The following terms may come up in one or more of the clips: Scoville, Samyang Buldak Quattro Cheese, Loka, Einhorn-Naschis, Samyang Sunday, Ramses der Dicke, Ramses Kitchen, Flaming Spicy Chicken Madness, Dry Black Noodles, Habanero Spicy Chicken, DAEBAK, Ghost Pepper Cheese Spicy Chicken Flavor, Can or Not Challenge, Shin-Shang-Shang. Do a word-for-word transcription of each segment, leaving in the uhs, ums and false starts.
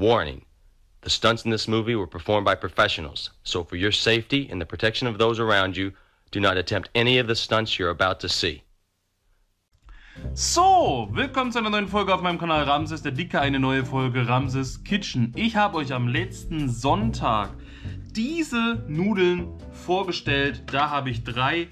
Warning, the stunts in this movie were performed by professionals, so for your safety and the protection of those around you, do not attempt any of the stunts you're about to see. So, willkommen zu einer neuen Folge auf meinem Kanal Ramses der Dicke, eine neue Folge Ramses Kitchen. Ich habe euch am letzten Sonntag diese Nudeln vorgestellt, da habe ich drei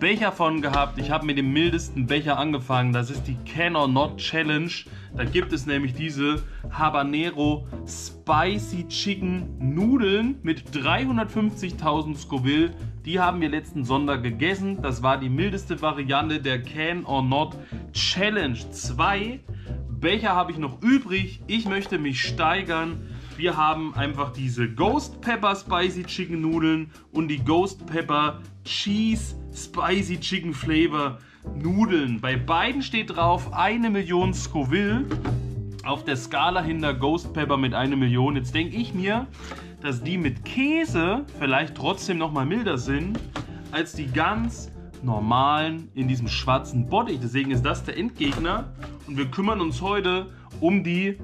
Becher von gehabt. Ich habe mit dem mildesten Becher angefangen, das ist die Can or Not Challenge. Da gibt es nämlich diese Habanero Spicy Chicken Nudeln mit dreihundertfünfzigtausend Scoville. Die haben wir letzten Sonntag gegessen. Das war die mildeste Variante der Can or Not Challenge. Zwei Becher habe ich noch übrig. Ich möchte mich steigern. Wir haben einfach diese Ghost Pepper Spicy Chicken Nudeln und die Ghost Pepper Cheese Spicy Chicken Flavor Nudeln. Bei beiden steht drauf eine Million Scoville. Auf der Skala hinter Ghost Pepper mit einer Million. Jetzt denke ich mir, dass die mit Käse vielleicht trotzdem noch mal milder sind als die ganz normalen in diesem schwarzen Bottich. Deswegen ist das der Endgegner und wir kümmern uns heute um die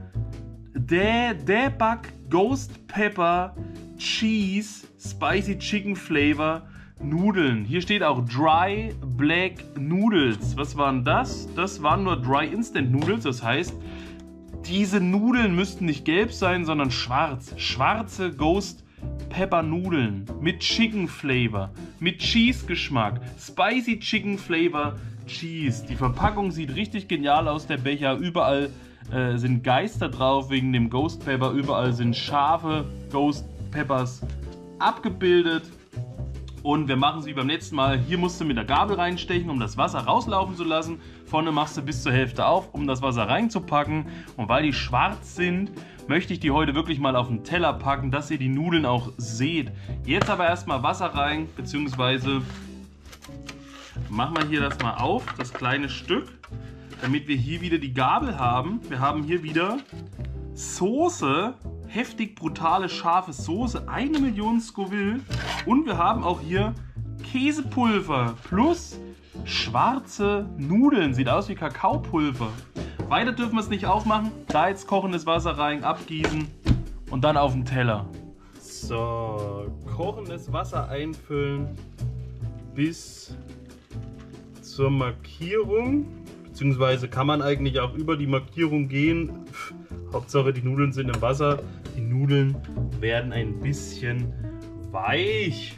DAEBAK Ghost Pepper Cheese Spicy Chicken Flavor Nudeln. Hier steht auch Dry Black Noodles. Was waren das? Das waren nur Dry Instant Noodles, das heißt, diese Nudeln müssten nicht gelb sein, sondern schwarz. Schwarze Ghost Pepper Nudeln mit Chicken Flavor, mit Cheese Geschmack, Spicy Chicken Flavor Cheese. Die Verpackung sieht richtig genial aus, der Becher. Überall äh, sind Geister drauf wegen dem Ghost Pepper. Überall sind scharfe Ghost Peppers abgebildet. Und wir machen es wie beim letzten Mal. Hier musst du mit der Gabel reinstechen, um das Wasser rauslaufen zu lassen. Vorne machst du bis zur Hälfte auf, um das Wasser reinzupacken. Und weil die schwarz sind, möchte ich die heute wirklich mal auf den Teller packen, dass ihr die Nudeln auch seht. Jetzt aber erstmal Wasser rein, beziehungsweise machen wir hier das mal auf, das kleine Stück, damit wir hier wieder die Gabel haben. Wir haben hier wieder Soße. Heftig, brutale, scharfe Soße, eine Million Scoville, und wir haben auch hier Käsepulver plus schwarze Nudeln, sieht aus wie Kakaopulver. Weiter dürfen wir es nicht aufmachen, da jetzt kochendes Wasser rein, abgießen und dann auf den Teller. So, kochendes Wasser einfüllen bis zur Markierung, beziehungsweise kann man eigentlich auch über die Markierung gehen. Pff, Hauptsache die Nudeln sind im Wasser. Die Nudeln werden ein bisschen weich.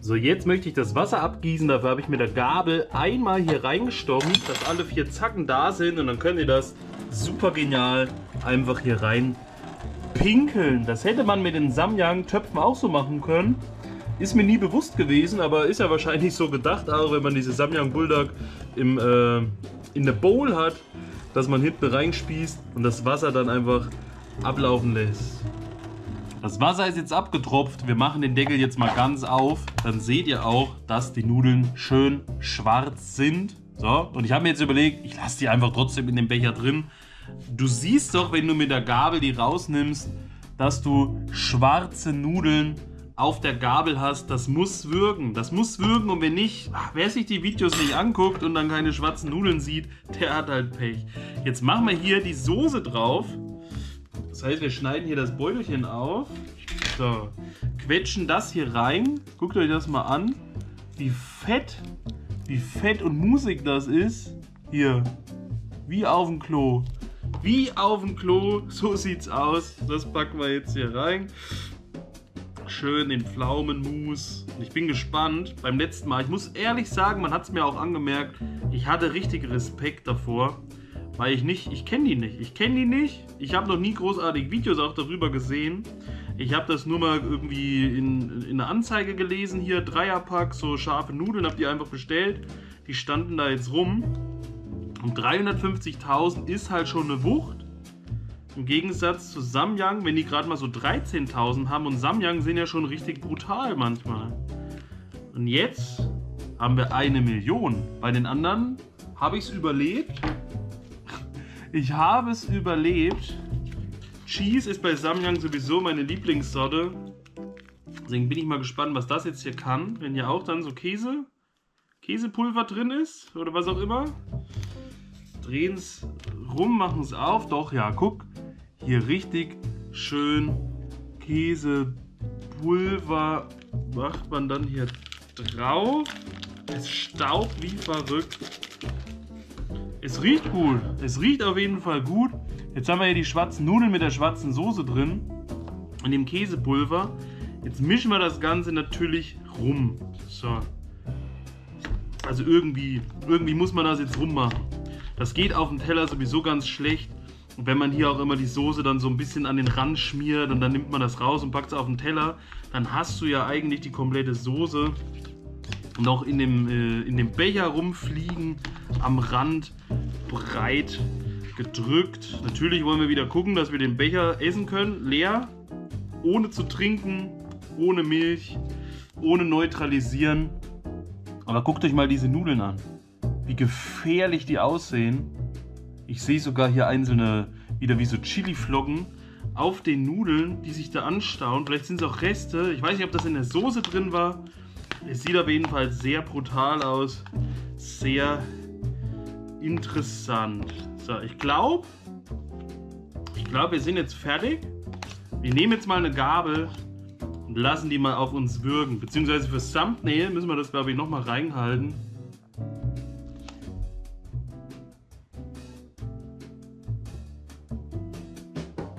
So, jetzt möchte ich das Wasser abgießen. Dafür habe ich mit der Gabel einmal hier reingestochen, dass alle vier Zacken da sind. Und dann könnt ihr das super genial einfach hier rein pinkeln. Das hätte man mit den Samyang-Töpfen auch so machen können. Ist mir nie bewusst gewesen, aber ist ja wahrscheinlich so gedacht, auch wenn man diese Samyang Buldak im, äh, in der Bowl hat, dass man hinten reinspießt und das Wasser dann einfach ablaufen lässt. Das Wasser ist jetzt abgetropft. Wir machen den Deckel jetzt mal ganz auf. Dann seht ihr auch, dass die Nudeln schön schwarz sind. So, und ich habe mir jetzt überlegt, ich lasse die einfach trotzdem in dem Becher drin. Du siehst doch, wenn du mit der Gabel die rausnimmst, dass du schwarze Nudeln auf der Gabel hast. Das muss wirken. Das muss wirken, und wenn nicht, ach, wer sich die Videos nicht anguckt und dann keine schwarzen Nudeln sieht, der hat halt Pech. Jetzt machen wir hier die Soße drauf. Das heißt, wir schneiden hier das Beutelchen auf. So. Quetschen das hier rein. Guckt euch das mal an. Wie fett, wie fett und musig das ist. Hier. Wie auf dem Klo. Wie auf dem Klo. So sieht's aus. Das packen wir jetzt hier rein. Schön den Pflaumenmus. Ich bin gespannt. Beim letzten Mal, ich muss ehrlich sagen, man hat es mir auch angemerkt, ich hatte richtig Respekt davor, weil ich nicht, ich kenne die nicht. Ich kenne die nicht. Ich habe noch nie großartig Videos auch darüber gesehen. Ich habe das nur mal irgendwie in, in einer Anzeige gelesen hier, Dreierpack, so scharfe Nudeln, habe die einfach bestellt. Die standen da jetzt rum. Und dreihundertfünfzigtausend ist halt schon eine Wucht. Im Gegensatz zu Samyang, wenn die gerade mal so dreizehntausend haben, und Samyang sind ja schon richtig brutal manchmal. Und jetzt haben wir eine Million. Bei den anderen habe ich es überlebt. Ich habe es überlebt. Cheese ist bei Samyang sowieso meine Lieblingssorte. Deswegen bin ich mal gespannt, was das jetzt hier kann. Wenn hier auch dann so Käse, Käsepulver drin ist oder was auch immer. Drehen es rum, machen es auf. Doch, ja, guck. Hier richtig schön Käsepulver macht man dann hier drauf. Es staubt wie verrückt. Es riecht gut. Es riecht auf jeden Fall gut. Jetzt haben wir hier die schwarzen Nudeln mit der schwarzen Soße drin und dem Käsepulver. Jetzt mischen wir das Ganze natürlich rum. So. Also irgendwie, irgendwie muss man das jetzt rummachen. Das geht auf dem Teller sowieso ganz schlecht. Und wenn man hier auch immer die Soße dann so ein bisschen an den Rand schmiert und dann nimmt man das raus und packt es auf den Teller, dann hast du ja eigentlich die komplette Soße noch in dem, äh, in dem Becher rumfliegen, am Rand breit gedrückt. Natürlich wollen wir wieder gucken, dass wir den Becher essen können, leer, ohne zu trinken, ohne Milch, ohne neutralisieren. Aber guckt euch mal diese Nudeln an, wie gefährlich die aussehen. Ich sehe sogar hier einzelne, wieder wie so Chili-Flocken auf den Nudeln, die sich da anstauen. Vielleicht sind es auch Reste. Ich weiß nicht, ob das in der Soße drin war. Es sieht auf jeden Fall sehr brutal aus. Sehr interessant. So, ich glaube, ich glaube, wir sind jetzt fertig. Wir nehmen jetzt mal eine Gabel und lassen die mal auf uns wirken. Beziehungsweise fürs Thumbnail müssen wir das, glaube ich, nochmal reinhalten.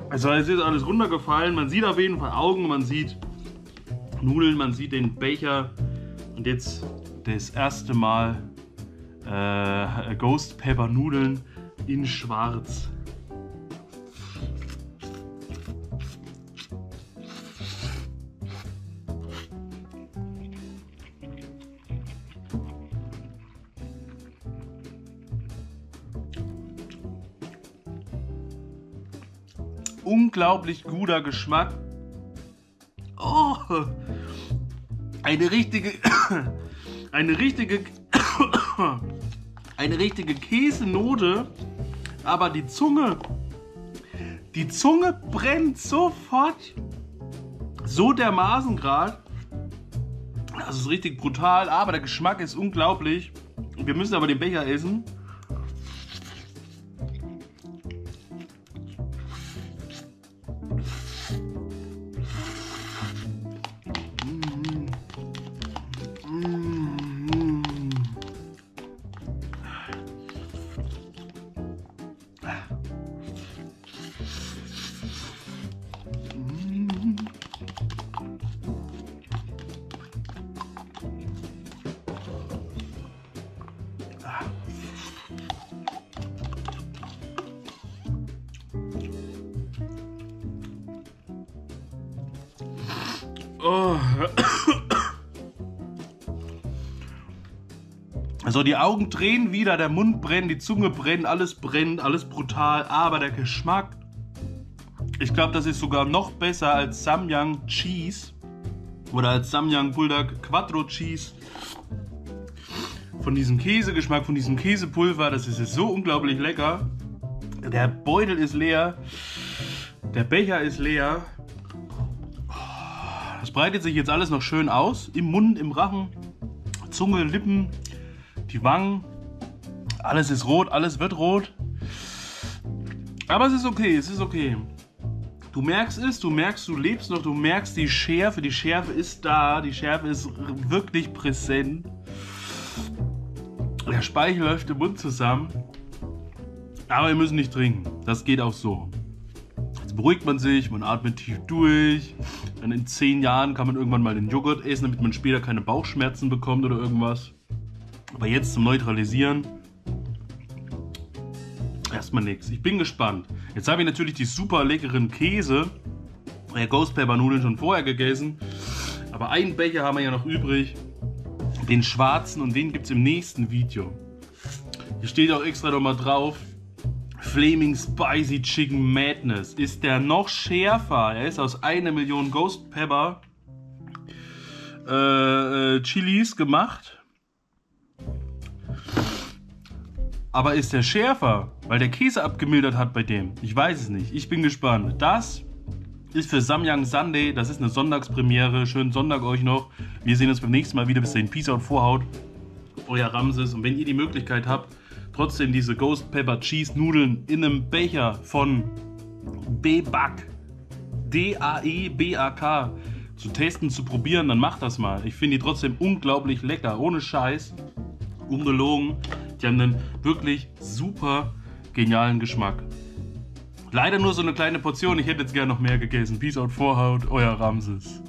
Also es ist alles runtergefallen, man sieht auf jeden Fall Augen, man sieht Nudeln, man sieht den Becher und jetzt das erste Mal äh, Ghost Pepper Nudeln in schwarz. Unglaublich guter Geschmack. Oh, eine richtige, eine richtige, eine richtige Käsenote, aber die Zunge, die Zunge brennt sofort so dermaßen gerade. Das ist richtig brutal, aber der Geschmack ist unglaublich. Wir müssen aber den Becher essen. Oh. Also die Augen drehen wieder, der Mund brennt, die Zunge brennt, alles brennt, alles brutal, aber der Geschmack, ich glaube, das ist sogar noch besser als Samyang Cheese oder als Samyang Buldak Quattro Cheese. Von diesem Käsegeschmack, von diesem Käsepulver, das ist so unglaublich lecker. Der Beutel ist leer, der Becher ist leer. Das breitet sich jetzt alles noch schön aus, im Mund, im Rachen, Zunge, Lippen, die Wangen, alles ist rot, alles wird rot, aber es ist okay, es ist okay. Du merkst es, du merkst, du lebst noch, du merkst die Schärfe, die Schärfe ist da, die Schärfe ist wirklich präsent, der Speichel läuft im Mund zusammen, aber wir müssen nicht trinken, das geht auch so. Beruhigt man sich, man atmet tief durch. Dann in zehn Jahren kann man irgendwann mal den Joghurt essen, damit man später keine Bauchschmerzen bekommt oder irgendwas. Aber jetzt zum Neutralisieren erstmal nichts. Ich bin gespannt. Jetzt habe ich natürlich die super leckeren Käse, ja, Ghost Pepper Nudeln schon vorher gegessen. Aber einen Becher haben wir ja noch übrig. Den schwarzen und den gibt es im nächsten Video. Hier steht auch extra nochmal drauf. Flaming Spicy Chicken Madness. Ist der noch schärfer? Er ist aus einer Million Ghost Pepper äh, äh, Chilis gemacht. Aber ist der schärfer? Weil der Käse abgemildert hat bei dem. Ich weiß es nicht. Ich bin gespannt. Das ist für Samyang Sunday. Das ist eine Sonntagspremiere. Schönen Sonntag euch noch. Wir sehen uns beim nächsten Mal wieder. Bis dahin. Peace out, Vorhaut. Euer Ramses. Und wenn ihr die Möglichkeit habt, trotzdem diese Ghost Pepper Cheese Nudeln in einem Becher von DAEBAK D A E B A K zu testen, zu probieren, dann macht das mal. Ich finde die trotzdem unglaublich lecker, ohne Scheiß, ungelogen. Die haben einen wirklich super genialen Geschmack. Leider nur so eine kleine Portion, ich hätte jetzt gerne noch mehr gegessen. Peace out, Vorhaut, euer Ramses.